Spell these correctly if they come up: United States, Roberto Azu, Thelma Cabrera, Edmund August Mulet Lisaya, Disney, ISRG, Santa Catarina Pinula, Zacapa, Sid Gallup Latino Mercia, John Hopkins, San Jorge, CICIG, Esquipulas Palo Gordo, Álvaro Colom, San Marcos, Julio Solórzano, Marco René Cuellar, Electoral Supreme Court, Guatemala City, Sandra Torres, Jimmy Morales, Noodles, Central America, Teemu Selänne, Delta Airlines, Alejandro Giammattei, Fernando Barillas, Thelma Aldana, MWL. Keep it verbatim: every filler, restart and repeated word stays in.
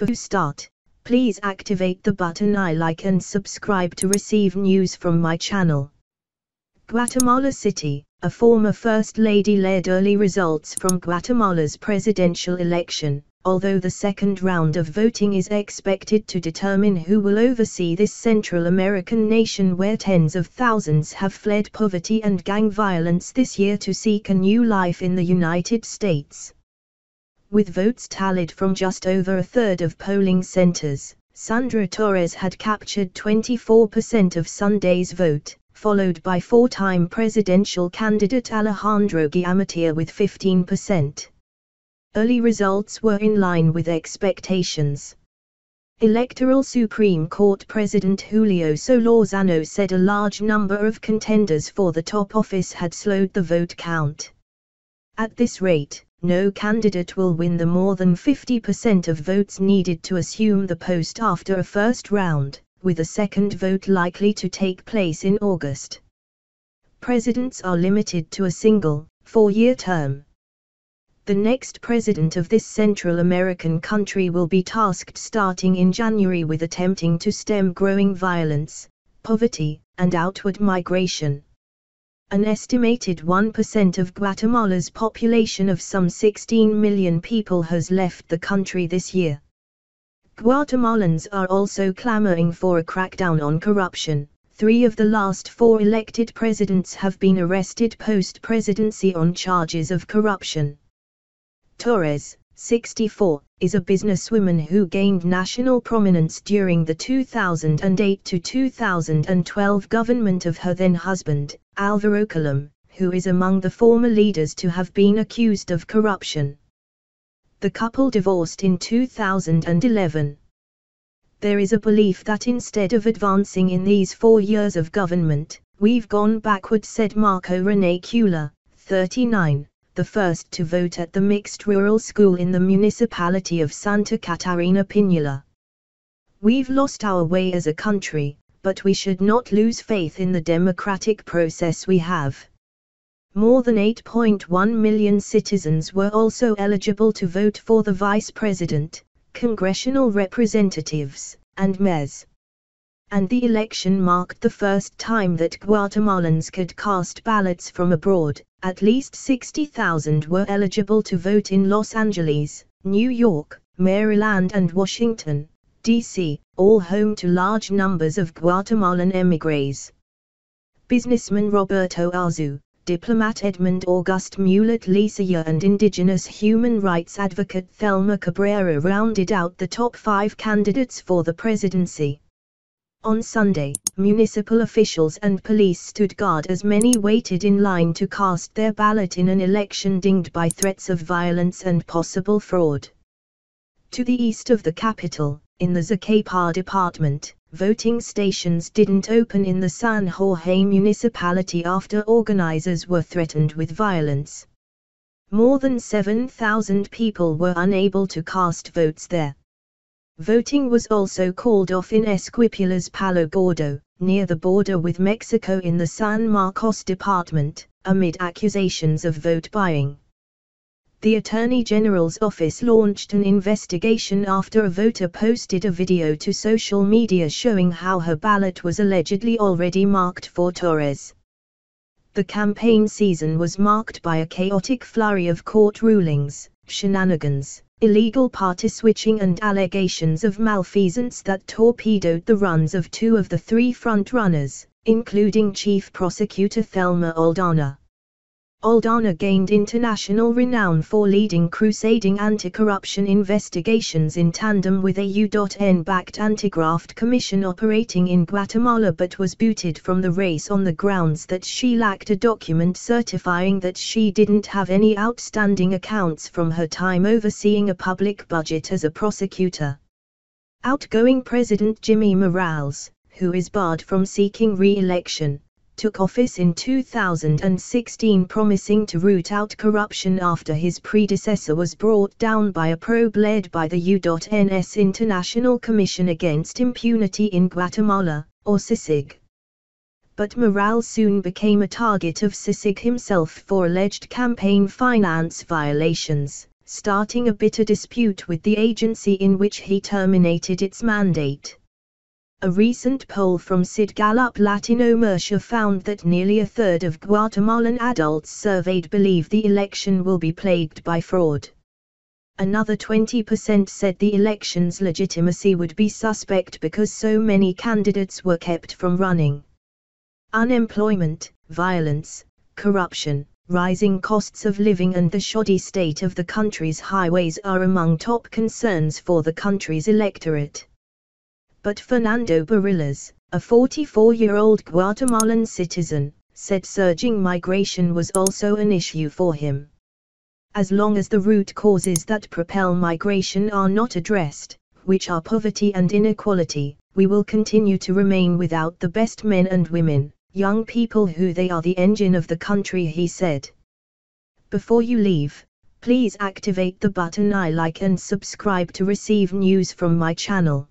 Before you start, please activate the button I like and subscribe to receive news from my channel. Guatemala City, a former First Lady led early results from Guatemala's presidential election, although the second round of voting is expected to determine who will oversee this Central American nation where tens of thousands have fled poverty and gang violence this year to seek a new life in the United States. With votes tallied from just over a third of polling centers, Sandra Torres had captured twenty-four percent of Sunday's vote, followed by four-time presidential candidate Alejandro Giammattei with fifteen percent. Early results were in line with expectations. Electoral Supreme Court President Julio Solórzano said a large number of contenders for the top office had slowed the vote count. At this rate, no candidate will win the more than fifty percent of votes needed to assume the post after a first round, with a second vote likely to take place in August. Presidents are limited to a single, four-year term. The next president of this Central American country will be tasked starting in January with attempting to stem growing violence, poverty, and outward migration. An estimated one percent of Guatemala's population of some sixteen million people has left the country this year. Guatemalans are also clamoring for a crackdown on corruption. Three of the last four elected presidents have been arrested post-presidency on charges of corruption. Torres, sixty-four, is a businesswoman who gained national prominence during the two thousand eight to two thousand twelve government of her then-husband, Álvaro Colom, who is among the former leaders to have been accused of corruption. The couple divorced in two thousand eleven. There is a belief that instead of advancing in these four years of government, we've gone backward, said Marco René Cuellar, thirty-nine, the first to vote at the mixed rural school in the municipality of Santa Catarina Pinula. We've lost our way as a country, but we should not lose faith in the democratic process we have. More than eight point one million citizens were also eligible to vote for the vice president, congressional representatives, and mayors. And the election marked the first time that Guatemalans could cast ballots from abroad. At least sixty thousand were eligible to vote in Los Angeles, New York, Maryland, and Washington, D C, all home to large numbers of Guatemalan émigrés. Businessman Roberto Azu, diplomat Edmund August Mulet Lisaya, and indigenous human rights advocate Thelma Cabrera rounded out the top five candidates for the presidency. On Sunday, municipal officials and police stood guard as many waited in line to cast their ballot in an election dinged by threats of violence and possible fraud. To the east of the capital, in the Zacapa department, voting stations didn't open in the San Jorge municipality after organizers were threatened with violence. More than seven thousand people were unable to cast votes there. Voting was also called off in Esquipulas Palo Gordo, near the border with Mexico in the San Marcos department, amid accusations of vote buying. The Attorney General's office launched an investigation after a voter posted a video to social media showing how her ballot was allegedly already marked for Torres. The campaign season was marked by a chaotic flurry of court rulings, shenanigans, illegal party switching, and allegations of malfeasance that torpedoed the runs of two of the three front-runners, including Chief Prosecutor Thelma Aldana. Aldana gained international renown for leading crusading anti-corruption investigations in tandem with a U N-backed anti-graft commission operating in Guatemala, but was booted from the race on the grounds that she lacked a document certifying that she didn't have any outstanding accounts from her time overseeing a public budget as a prosecutor. Outgoing President Jimmy Morales, who is barred from seeking re-election, took office in two thousand sixteen, promising to root out corruption after his predecessor was brought down by a probe led by the U N S International Commission Against Impunity in Guatemala, or C I C I G. But Morales soon became a target of C I C I G himself for alleged campaign finance violations, starting a bitter dispute with the agency in which he terminated its mandate. A recent poll from Sid Gallup Latino Mercia found that nearly a third of Guatemalan adults surveyed believe the election will be plagued by fraud. Another twenty percent said the election's legitimacy would be suspect because so many candidates were kept from running. Unemployment, violence, corruption, rising costs of living and the shoddy state of the country's highways are among top concerns for the country's electorate. But Fernando Barillas, a forty-four-year-old Guatemalan citizen, said surging migration was also an issue for him. As long as the root causes that propel migration are not addressed, which are poverty and inequality, we will continue to remain without the best men and women, young people who they are the engine of the country, he said. Before you leave, please activate the button I like and subscribe to receive news from my channel.